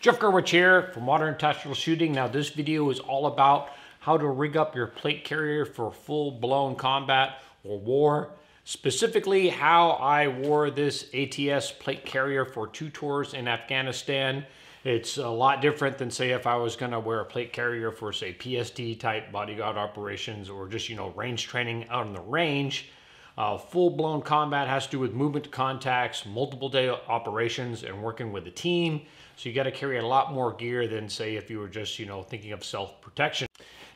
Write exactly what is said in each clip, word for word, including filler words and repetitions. Jeff Gurwitch here for Modern Tactical Shooting. Now this video is all about how to rig up your plate carrier for full-blown combat or war. Specifically how I wore this A T S plate carrier for two tours in Afghanistan. It's a lot different than say if I was going to wear a plate carrier for say P S D type bodyguard operations or just, you know, range training out on the range. Uh, full-blown combat has to do with movement contacts, multiple day operations, and working with a team. So you got to carry a lot more gear than say if you were just, you know, thinking of self-protection.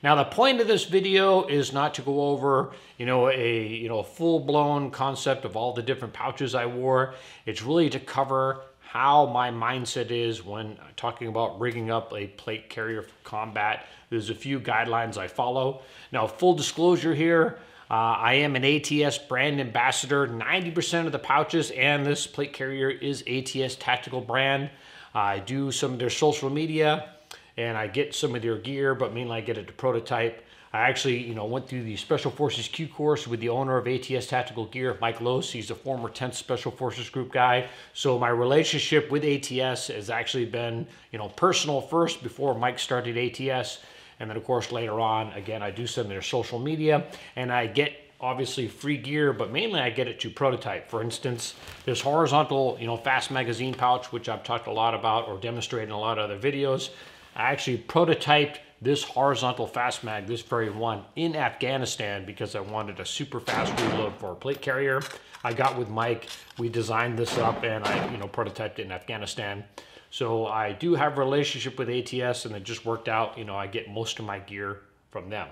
Now the point of this video is not to go over, you know, a you know full-blown concept of all the different pouches I wore. It's really to cover how my mindset is when talking about rigging up a plate carrier for combat. There's a few guidelines I follow. Now, full disclosure here. Uh, I am an A T S brand ambassador. ninety percent of the pouches and this plate carrier is A T S Tactical brand. Uh, I do some of their social media and I get some of their gear, but mainly I get it to prototype. I actually, you know, went through the Special Forces Q course with the owner of A T S Tactical Gear, Mike Lowe. He's a former tenth Special Forces Group guy. So my relationship with A T S has actually been, you know, personal first before Mike started A T S. And then, of course, later on, again, I do some of their social media, and I get, obviously, free gear, but mainly I get it to prototype. For instance, this horizontal, you know, fast magazine pouch, which I've talked a lot about or demonstrated in a lot of other videos. I actually prototyped this horizontal fast mag, this very one, in Afghanistan because I wanted a super fast reload for a plate carrier. I got with Mike. We designed this up, and I, you know, prototyped it in Afghanistan. So I do have a relationship with A T S, and it just worked out. You know, I get most of my gear from them.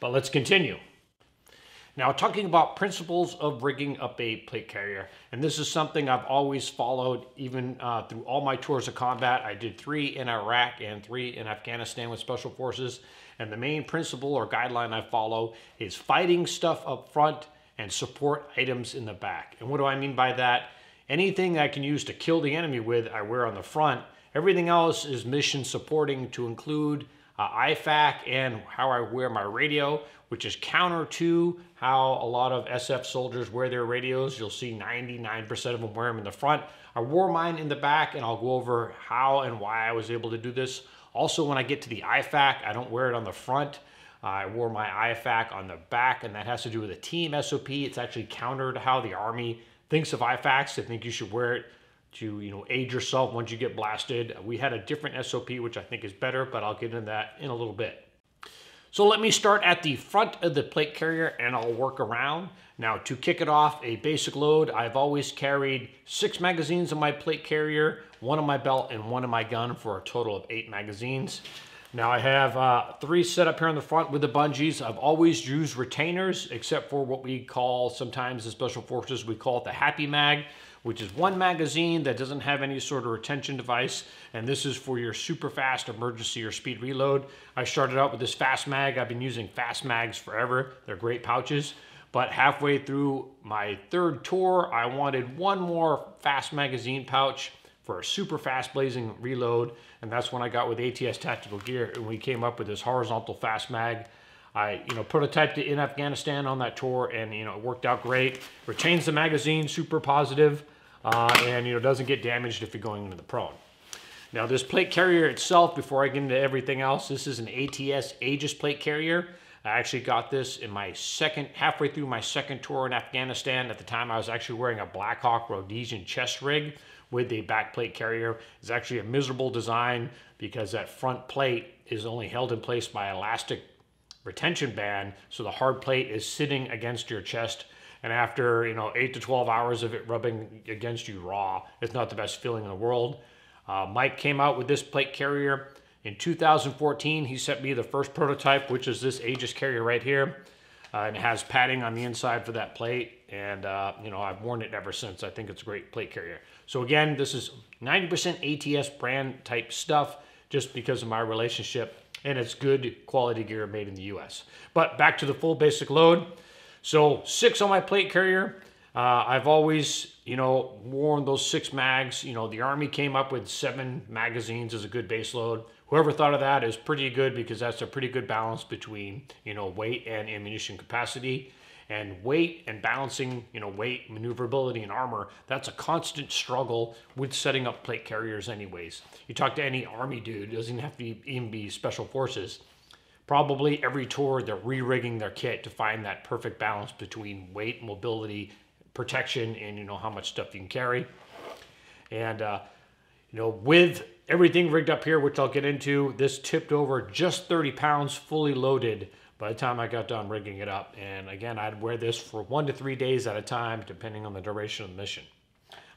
But let's continue. Now, talking about principles of rigging up a plate carrier, and this is something I've always followed, even uh, through all my tours of combat. I did three in Iraq and three in Afghanistan with Special Forces, and the main principle or guideline I follow is fighting stuff up front and support items in the back. And what do I mean by that? Anything I can use to kill the enemy with, I wear on the front. Everything else is mission supporting, to include uh, I FAK and how I wear my radio, which is counter to how a lot of S F soldiers wear their radios. You'll see ninety-nine percent of them wear them in the front. I wore mine in the back, and I'll go over how and why I was able to do this. Also, when I get to the I FAK, I don't wear it on the front. Uh, I wore my I FAK on the back, and that has to do with a team S O P. It's actually counter to how the Army thinks of I FAKs. They think you should wear it to, you know, aid yourself once you get blasted. We had a different S O P, which I think is better, but I'll get into that in a little bit. So let me start at the front of the plate carrier, and I'll work around. Now, to kick it off, a basic load. I've always carried six magazines in my plate carrier, one on my belt and one in my gun, for a total of eight magazines. Now I have uh, three set up here on the front with the bungees. I've always used retainers, except for what we call sometimes in Special Forces, we call it the Happy Mag, which is one magazine that doesn't have any sort of retention device. And this is for your super fast emergency or speed reload. I started out with this fast mag. I've been using fast mags forever. They're great pouches. But halfway through my third tour, I wanted one more fast magazine pouch for a super fast blazing reload, and that's when I got with A T S Tactical Gear, and we came up with this horizontal fast mag. I, you know, prototyped it in Afghanistan on that tour, and, you know, it worked out great. Retains the magazine, super positive, uh, and, you know, doesn't get damaged if you're going into the prone. Now this plate carrier itself, before I get into everything else, this is an A T S Aegis plate carrier. I actually got this in my second, halfway through my second tour in Afghanistan. At the time, I was actually wearing a Blackhawk Rhodesian chest rig with a back plate carrier. It's actually a miserable design because that front plate is only held in place by elastic retention band, so the hard plate is sitting against your chest, and after, you know, eight to twelve hours of it rubbing against you raw, it's not the best feeling in the world. Uh, Mike came out with this plate carrier in two thousand fourteen. He sent me the first prototype, which is this Aegis carrier right here, uh, and it has padding on the inside for that plate. And, uh, you know, I've worn it ever since. I think it's a great plate carrier. So again, this is ninety percent A T S brand type stuff just because of my relationship, and it's good quality gear made in the U S. But back to the full basic load. So six on my plate carrier. Uh, I've always, you know, worn those six mags. You know, the Army came up with seven magazines as a good base load. Whoever thought of that is pretty good because that's a pretty good balance between, you know, weight and ammunition capacity. And weight and balancing, you know, weight, maneuverability, and armor, that's a constant struggle with setting up plate carriers anyways. You talk to any Army dude, doesn't have to even be Special Forces. Probably every tour, they're re-rigging their kit to find that perfect balance between weight, mobility, protection, and, you know, how much stuff you can carry. And, uh, you know, with everything rigged up here, which I'll get into, this tipped over just thirty pounds, fully loaded, by the time I got done rigging it up. And again, I'd wear this for one to three days at a time, depending on the duration of the mission.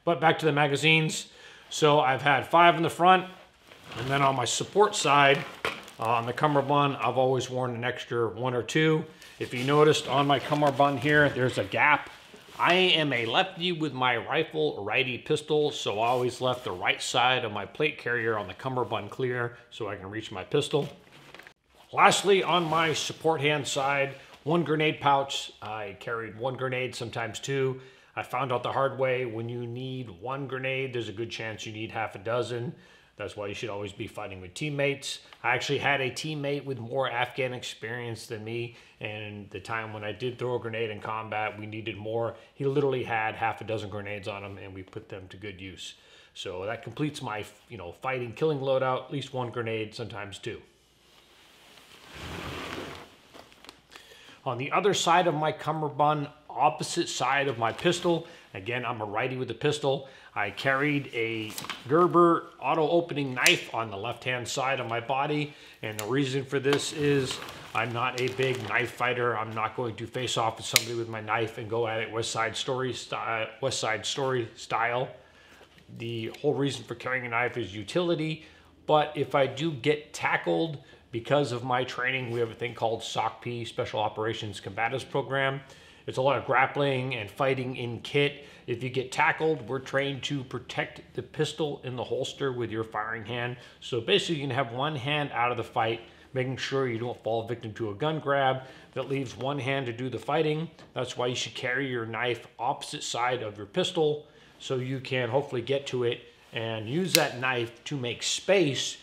But back to the magazines. So I've had five in the front, and then on my support side, uh, on the cummerbund, I've always worn an extra one or two. If you noticed on my cummerbund here, there's a gap. I am a lefty with my rifle, righty pistol, so I always left the right side of my plate carrier on the cummerbund clear so I can reach my pistol. Lastly, on my support hand side, one grenade pouch. I carried one grenade, sometimes two. I found out the hard way, when you need one grenade, there's a good chance you need half a dozen. That's why you should always be fighting with teammates. I actually had a teammate with more Afghan experience than me, and the time when I did throw a grenade in combat, we needed more. He literally had half a dozen grenades on him, and we put them to good use. So that completes my, you know, fighting, killing loadout, at least one grenade, sometimes two. On the other side of my cummerbund, opposite side of my pistol, again, I'm a righty with a pistol, I carried a Gerber auto-opening knife on the left-hand side of my body, and the reason for this is I'm not a big knife fighter. I'm not going to face off with somebody with my knife and go at it West Side Story style. West Side Story style. The whole reason for carrying a knife is utility, but if I do get tackled, because of my training, we have a thing called S O C P, Special Operations Combatives Program. It's a lot of grappling and fighting in kit. If you get tackled, we're trained to protect the pistol in the holster with your firing hand. So basically, you can have one hand out of the fight, making sure you don't fall victim to a gun grab that leaves one hand to do the fighting. That's why you should carry your knife opposite side of your pistol so you can hopefully get to it and use that knife to make space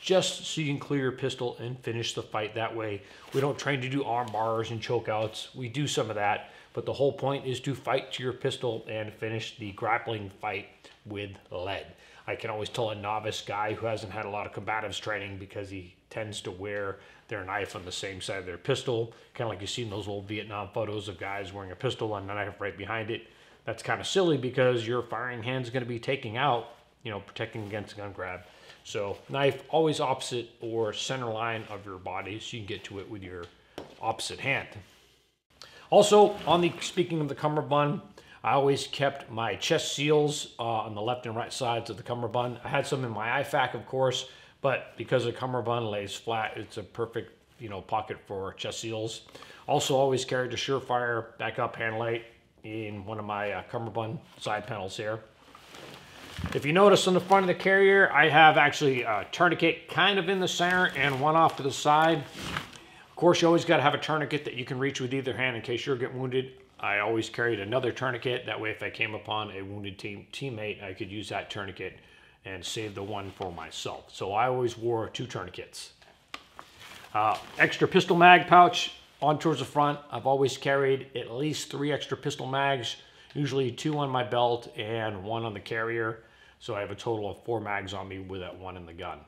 just so you can clear your pistol and finish the fight that way. We don't train to do arm bars and chokeouts. We do some of that, but the whole point is to fight to your pistol and finish the grappling fight with lead. I can always tell a novice guy who hasn't had a lot of combatives training because he tends to wear their knife on the same side of their pistol, kind of like you see in those old Vietnam photos of guys wearing a pistol and a knife right behind it. That's kind of silly because your firing hand's going to be taking out, you know, protecting against a gun grab. So knife always opposite or center line of your body so you can get to it with your opposite hand. Also, on the speaking of the cummerbund, I always kept my chest seals uh, on the left and right sides of the cummerbund. I had some in my I FAK, of course, but because the cummerbund lays flat, it's a perfect, you know, pocket for chest seals. Also, always carried a Surefire backup hand light in one of my uh, cummerbund side panels here. If you notice on the front of the carrier, I have actually a tourniquet kind of in the center and one off to the side. Of course, you always got to have a tourniquet that you can reach with either hand in case you're getting wounded. I always carried another tourniquet. That way, if I came upon a wounded team teammate, I could use that tourniquet and save the one for myself. So I always wore two tourniquets. Uh, extra pistol mag pouch on towards the front. I've always carried at least three extra pistol mags, usually two on my belt and one on the carrier. So I have a total of four mags on me with that one in the gun.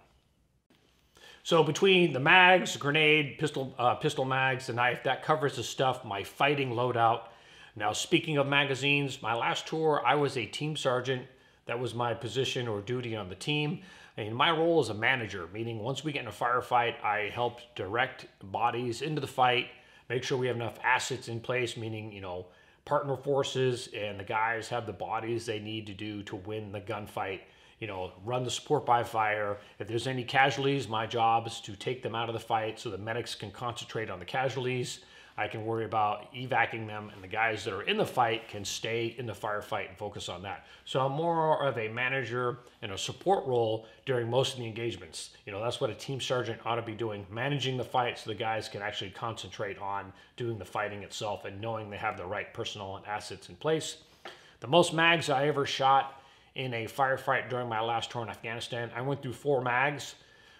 So between the mags, grenade, pistol, uh, pistol mags, the knife, that covers the stuff, my fighting loadout. Now, speaking of magazines, my last tour, I was a team sergeant. That was my position or duty on the team. And my role is a manager, meaning once we get in a firefight, I help direct bodies into the fight, make sure we have enough assets in place, meaning, you know, partner forces and the guys have the bodies they need to do to win the gunfight, you know, run the support by fire. If there's any casualties, my job is to take them out of the fight so the medics can concentrate on the casualties. I can worry about evacuating them, and the guys that are in the fight can stay in the firefight and focus on that. So I'm more of a manager and a support role during most of the engagements. You know, that's what a team sergeant ought to be doing, managing the fight so the guys can actually concentrate on doing the fighting itself and knowing they have the right personnel and assets in place. The most mags I ever shot in a firefight during my last tour in Afghanistan, I went through four mags.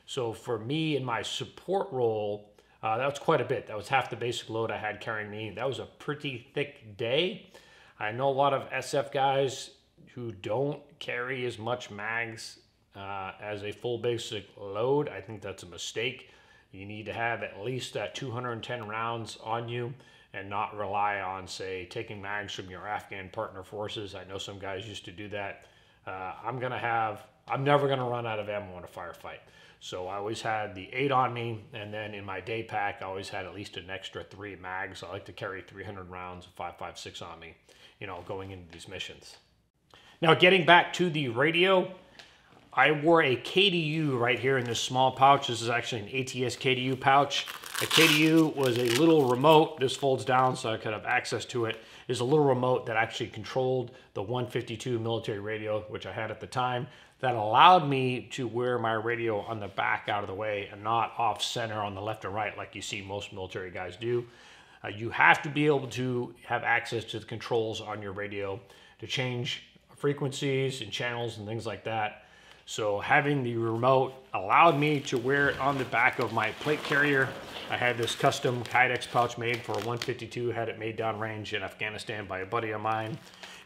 So for me in my support role, Uh, that was quite a bit. That was half the basic load I had carrying me. That was a pretty thick day. I know a lot of S F guys who don't carry as much mags uh, as a full basic load. I think that's a mistake. You need to have at least uh, two hundred ten rounds on you and not rely on, say, taking mags from your Afghan partner forces. I know some guys used to do that. Uh, I'm gonna have, I'm never gonna run out of ammo in a firefight. So I always had the eight on me, and then in my day pack, I always had at least an extra three mags. I like to carry three hundred rounds of five five six on me, you know, going into these missions. Now, getting back to the radio, I wore a K D U right here in this small pouch. This is actually an A T S K D U pouch. A K D U was a little remote. This folds down so I could have access to it. It's a little remote that actually controlled the one fifty-two military radio, which I had at the time. That allowed me to wear my radio on the back out of the way and not off center on the left and right like you see most military guys do. Uh, you have to be able to have access to the controls on your radio to change frequencies and channels and things like that. So having the remote allowed me to wear it on the back of my plate carrier. I had this custom Kydex pouch made for a one fifty-two, had it made downrange in Afghanistan by a buddy of mine.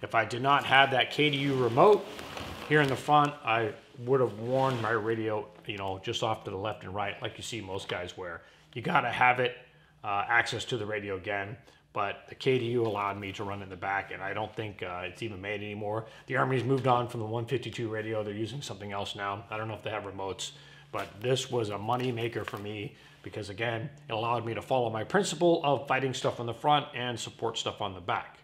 If I did not have that K D U remote, here in the front, I would have worn my radio, you know, just off to the left and right, like you see most guys wear. You gotta have it, uh, access to the radio again, but the K D U allowed me to run in the back, and I don't think uh, it's even made anymore. The Army's moved on from the one fifty-two radio. They're using something else now. I don't know if they have remotes, but this was a money maker for me because, again, it allowed me to follow my principle of fighting stuff on the front and support stuff on the back.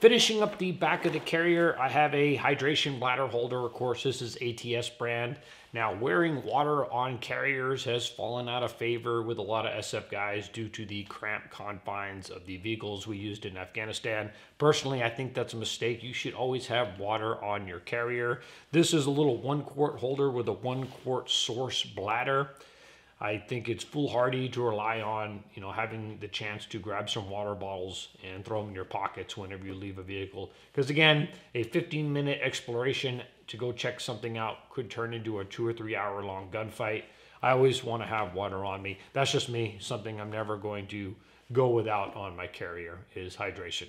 Finishing up the back of the carrier, I have a hydration bladder holder. Of course, this is A T S brand. Now, wearing water on carriers has fallen out of favor with a lot of S F guys due to the cramped confines of the vehicles we used in Afghanistan. Personally, I think that's a mistake. You should always have water on your carrier. This is a little one-quart holder with a one-quart Source bladder. I think it's foolhardy to rely on, you know, having the chance to grab some water bottles and throw them in your pockets whenever you leave a vehicle. Because again, a fifteen minute exploration to go check something out could turn into a two or three hour long gunfight. I always want to have water on me. That's just me, something I'm never going to go without on my carrier is hydration.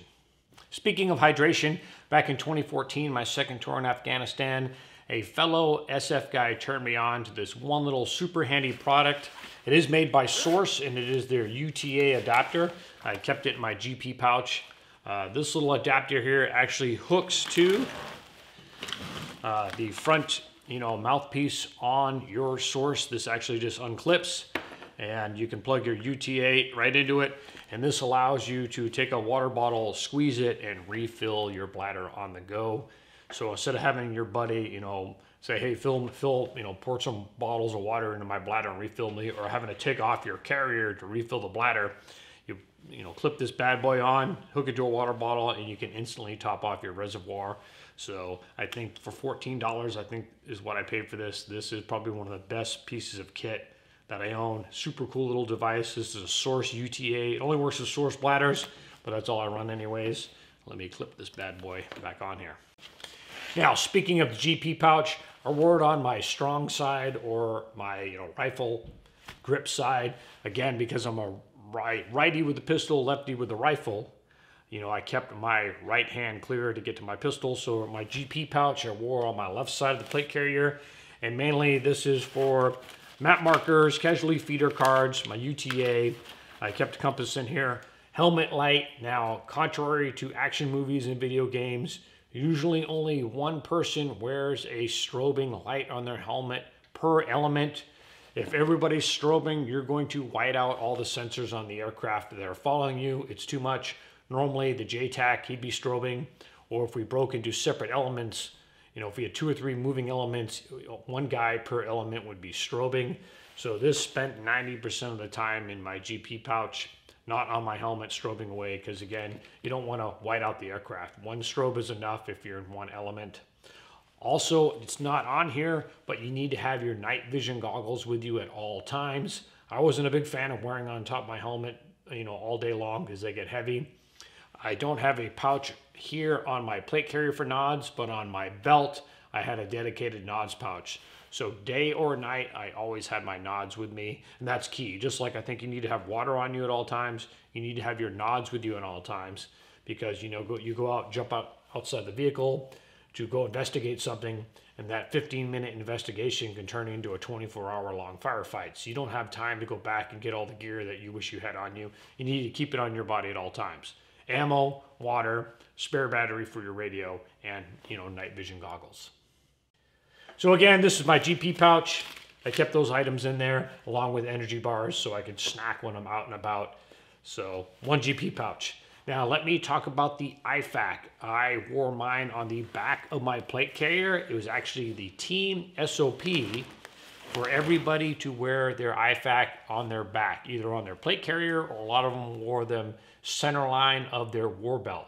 Speaking of hydration, back in twenty fourteen, my second tour in Afghanistan, a fellow S F guy turned me on to this one little super handy product. It is made by Source, and it is their U T A adapter. I kept it in my G P pouch. Uh, this little adapter here actually hooks to uh, the front, you know, mouthpiece on your Source. This actually just unclips, and you can plug your U T A right into it. And this allows you to take a water bottle, squeeze it, and refill your bladder on the go. So instead of having your buddy, you know, say, hey, fill, fill, you know, pour some bottles of water into my bladder and refill me, or having to take off your carrier to refill the bladder, you, you know, clip this bad boy on, hook it to a water bottle, and you can instantly top off your reservoir. So I think for fourteen dollars, I think is what I paid for this. This is probably one of the best pieces of kit that I own. Super cool little device. This is a Source U T A. It only works with Source bladders, but that's all I run anyways. Let me clip this bad boy back on here. Now, speaking of the G P pouch, I wore it on my strong side or my, you know, rifle grip side. Again, because I'm a right, righty with the pistol, lefty with the rifle, you know, I kept my right hand clear to get to my pistol. So my G P pouch I wore on my left side of the plate carrier. And mainly this is for map markers, casualty feeder cards, my U T A. I kept a compass in here. Helmet light. Now, contrary to action movies and video games, usually only one person wears a strobing light on their helmet per element. If everybody's strobing, you're going to white out all the sensors on the aircraft that are following you. It's too much. Normally the J TAC, he'd be strobing. Or if we broke into separate elements, you know, if we had two or three moving elements, one guy per element would be strobing. So this spent ninety percent of the time in my G P pouch, not on my helmet strobing away, because again, you don't want to white out the aircraft. One strobe is enough if you're in one element. Also, it's not on here, but you need to have your night vision goggles with you at all times. I wasn't a big fan of wearing on top of my helmet, you know, all day long because they get heavy. I don't have a pouch here on my plate carrier for nods, but on my belt, I had a dedicated nods pouch. So day or night, I always had my nods with me, and that's key. Just like I think you need to have water on you at all times, you need to have your nods with you at all times, because you know go, you go out, jump out outside the vehicle to go investigate something, and that fifteen minute investigation can turn into a twenty-four hour long firefight. So you don't have time to go back and get all the gear that you wish you had on you. You need to keep it on your body at all times. Ammo, water, spare battery for your radio, and you know, night vision goggles. So again, this is my G P pouch. I kept those items in there along with energy bars so I could snack when I'm out and about. So one G P pouch. Now let me talk about the I FAK. I wore mine on the back of my plate carrier. It was actually the team S O P for everybody to wear their I FAK on their back, either on their plate carrier, or a lot of them wore them center line of their war belt.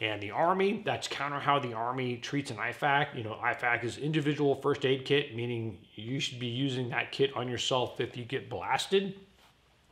And the Army, that's counter how the Army treats an I FAK. You know, I FAK is individual first aid kit, meaning you should be using that kit on yourself if you get blasted.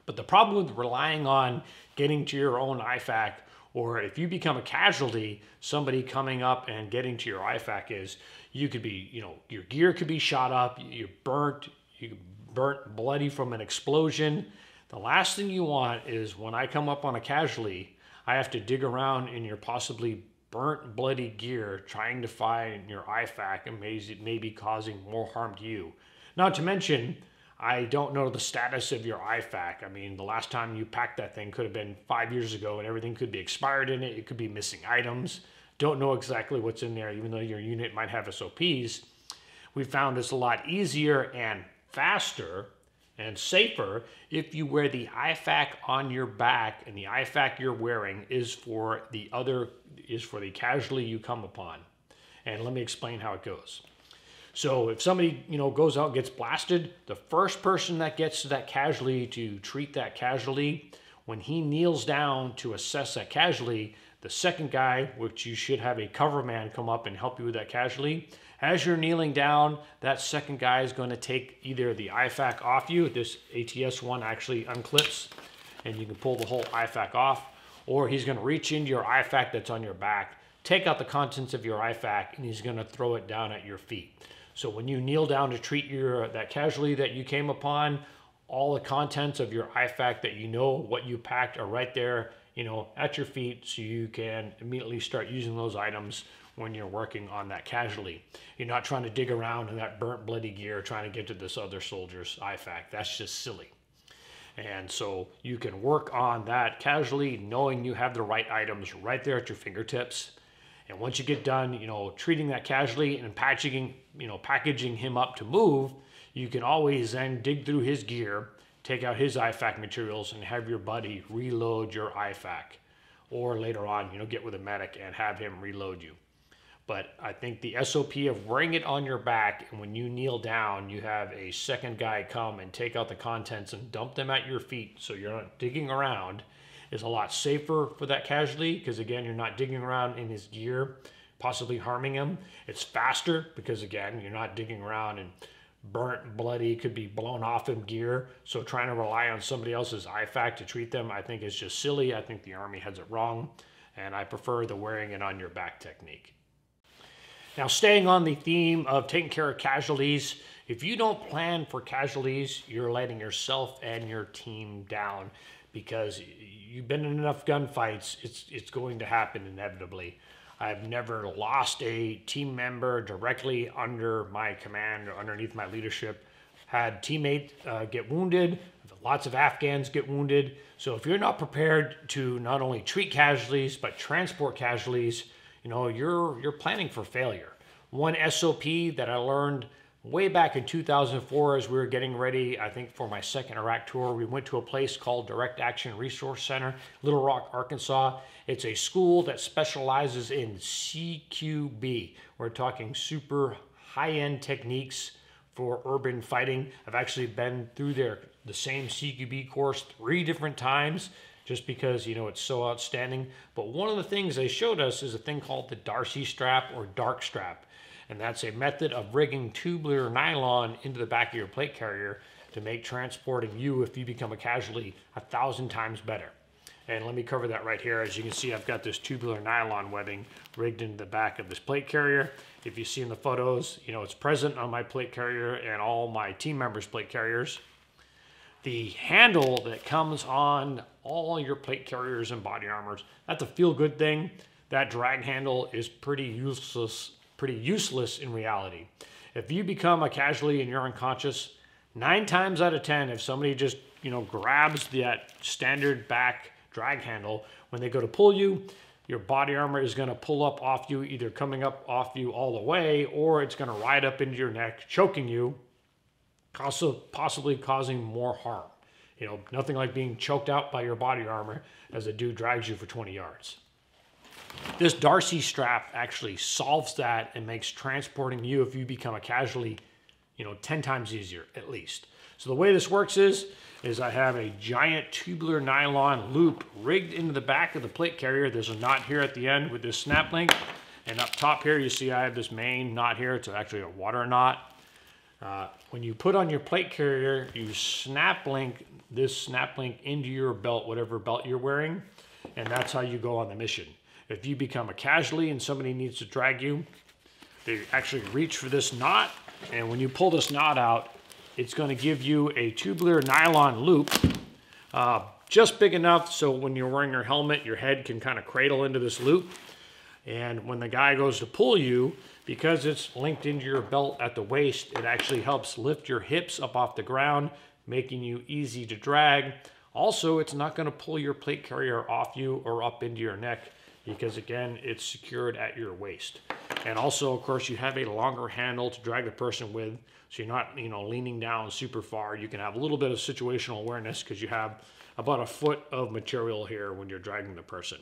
But the problem with relying on getting to your own I FAK, or if you become a casualty, somebody coming up and getting to your I FAK, is you could be, you know, your gear could be shot up, you're burnt, you burnt bloody from an explosion. The last thing you want is when I come up on a casualty, I have to dig around in your possibly burnt bloody gear trying to find your I FAK, and maybe causing more harm to you. Not to mention, I don't know the status of your I FAK. I mean, the last time you packed that thing could have been five years ago, and everything could be expired in it. It could be missing items. Don't know exactly what's in there, even though your unit might have S O Ps. We found it's a lot easier and faster and safer if you wear the I FAK on your back, and the I FAK you're wearing is for the other, is for the casualty you come upon. And let me explain how it goes. So if somebody, you know, goes out and gets blasted, the first person that gets to that casualty to treat that casualty, when he kneels down to assess that casualty, the second guy, which you should have a cover man come up and help you with that casualty, as you're kneeling down, that second guy is going to take either the I FAK off you. This A T S one actually unclips, and you can pull the whole I FAK off, or he's going to reach into your I FAK that's on your back, take out the contents of your I FAK, and he's going to throw it down at your feet. So when you kneel down to treat your, that casualty that you came upon, all the contents of your I FAK that you know what you packed are right there, you know, at your feet, so you can immediately start using those items when you're working on that casualty. You're not trying to dig around in that burnt bloody gear trying to get to this other soldier's I FAK. That's just silly. And so you can work on that casualty knowing you have the right items right there at your fingertips. And once you get done, you know, treating that casualty and packaging, you know, packaging him up to move, you can always then dig through his gear, take out his I FAK materials, and have your buddy reload your I FAK. Or later on, you know, get with a medic and have him reload you. But I think the S O P of wearing it on your back, and when you kneel down, you have a second guy come and take out the contents and dump them at your feet so you're not digging around, is a lot safer for that casualty, because again, you're not digging around in his gear, possibly harming him. It's faster because again, you're not digging around and burnt, bloody, could be blown off in gear. So trying to rely on somebody else's I FAK to treat them, I think is just silly. I think the Army has it wrong, and I prefer the wearing it on your back technique. Now, staying on the theme of taking care of casualties, if you don't plan for casualties, you're letting yourself and your team down, because you've been in enough gunfights, it's, it's going to happen inevitably. I've never lost a team member directly under my command or underneath my leadership. Had teammates uh, get wounded, lots of Afghans get wounded. So if you're not prepared to not only treat casualties, but transport casualties, you know, you're, you're planning for failure. One S O P that I learned way back in two thousand four, as we were getting ready, I think, for my second Iraq tour, we went to a place called Direct Action Resource Center, Little Rock, Arkansas. It's a school that specializes in C Q B. We're talking super high-end techniques for urban fighting. I've actually been through their, the same C Q B course three different times, just because, you know, it's so outstanding. But one of the things they showed us is a thing called the Darcy strap, or dark strap. And that's a method of rigging tubular nylon into the back of your plate carrier to make transporting you, if you become a casualty, a thousand times better. And let me cover that right here. As you can see, I've got this tubular nylon webbing rigged into the back of this plate carrier. If you see in the photos, you know, it's present on my plate carrier and all my team members' plate carriers. The handle that comes on all your plate carriers and body armors, that's a feel-good thing. That drag handle is pretty useless, pretty useless in reality. If you become a casualty and you're unconscious, nine times out of ten, if somebody just, you know, grabs that standard back drag handle, when they go to pull you, your body armor is going to pull up off you, either coming up off you all the way, or it's going to ride up into your neck, choking you, possibly causing more harm. You know, nothing like being choked out by your body armor as a dude drags you for twenty yards. This Darcy strap actually solves that and makes transporting you, if you become a casualty, you know, ten times easier at least. So the way this works is, is I have a giant tubular nylon loop rigged into the back of the plate carrier. There's a knot here at the end with this snap link. And up top here, you see I have this main knot here. It's actually a water knot. Uh, when you put on your plate carrier, you snap link this snap link into your belt, whatever belt you're wearing. And that's how you go on the mission. If you become a casualty and somebody needs to drag you, they actually reach for this knot. And when you pull this knot out, it's going to give you a tubular nylon loop, uh, just big enough so when you're wearing your helmet, your head can kind of cradle into this loop. And when the guy goes to pull you, because it's linked into your belt at the waist, it actually helps lift your hips up off the ground, making you easy to drag. Also, it's not going to pull your plate carrier off you or up into your neck because, again, it's secured at your waist. And also, of course, you have a longer handle to drag the person with, so you're not, you know, leaning down super far. You can have a little bit of situational awareness because you have about a foot of material here when you're dragging the person.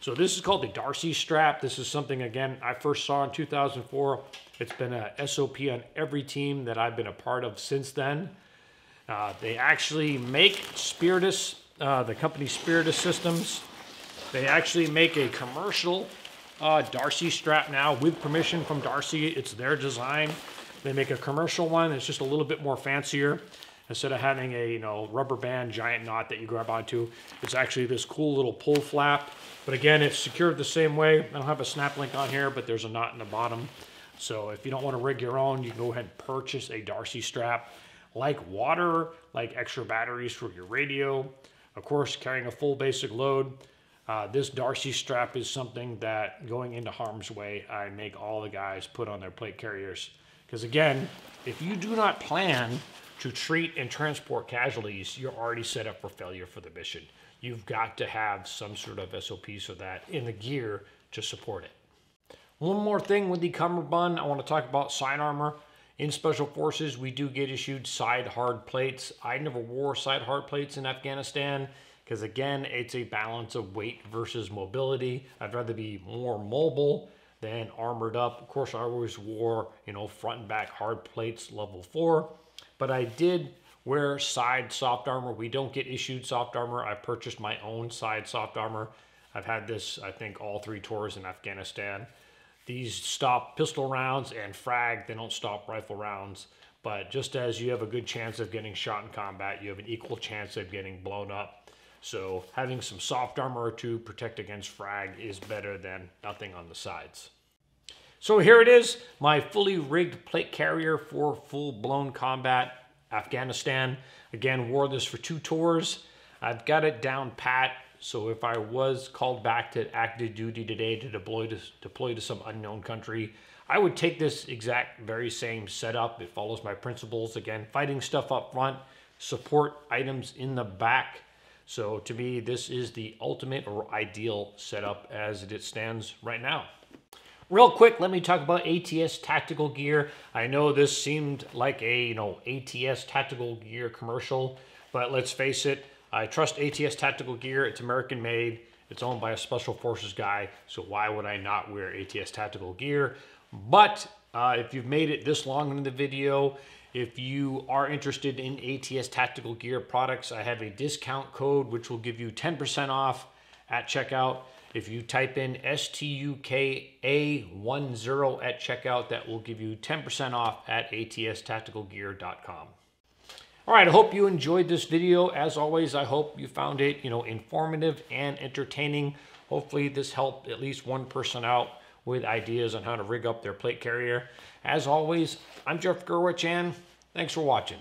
So this is called the Darcy strap. This is something, again, I first saw in two thousand four. It's been a S O P on every team that I've been a part of since then. Uh, they actually make Spiritus, uh, the company Spiritus Systems, they actually make a commercial Uh, Darcy strap now with permission from Darcy. It's their design. They make a commercial one. It's just a little bit more fancier. Instead of having a, you know, rubber band giant knot that you grab onto, it's actually this cool little pull flap. But again, it's secured the same way. I don't have a snap link on here, but there's a knot in the bottom. So if you don't want to rig your own, you can go ahead and purchase a Darcy strap. Like water, like extra batteries for your radio, of course, carrying a full basic load. Uh, this Darcy strap is something that, going into harm's way, I make all the guys put on their plate carriers. Because again, if you do not plan to treat and transport casualties, you're already set up for failure for the mission. You've got to have some sort of S O P so that in the gear to support it. One more thing with the cummerbund, I want to talk about side armor. In Special Forces, we do get issued side hard plates. I never wore side hard plates in Afghanistan. Because again, it's a balance of weight versus mobility. I'd rather be more mobile than armored up. Of course, I always wore, you know, front and back hard plates, level four. But I did wear side soft armor. We don't get issued soft armor. I purchased my own side soft armor. I've had this, I think, all three tours in Afghanistan. These stop pistol rounds and frag. They don't stop rifle rounds. But just as you have a good chance of getting shot in combat, you have an equal chance of getting blown up. So having some soft armor to protect against frag is better than nothing on the sides. So here it is, my fully rigged plate carrier for full-blown combat, Afghanistan. Again, wore this for two tours. I've got it down pat, so if I was called back to active duty today to deploy to, deploy to some unknown country, I would take this exact very same setup. It follows my principles. Again, fighting stuff up front, support items in the back. So to me, this is the ultimate or ideal setup as it stands right now. Real quick, let me talk about A T S Tactical Gear. I know this seemed like a, you know, A T S Tactical Gear commercial, but let's face it, I trust A T S Tactical Gear. It's American made. It's owned by a Special Forces guy, so why would I not wear A T S Tactical Gear? But uh, if you've made it this long in the video, if you are interested in A T S Tactical Gear products, I have a discount code which will give you ten percent off at checkout. If you type in S T U K A ten at checkout, that will give you ten percent off at A T S tactical gear dot com. All right, I hope you enjoyed this video. As always, I hope you found it, you know, informative and entertaining. Hopefully this helped at least one person out with ideas on how to rig up their plate carrier. As always, I'm Jeff Gurwitch, and thanks for watching.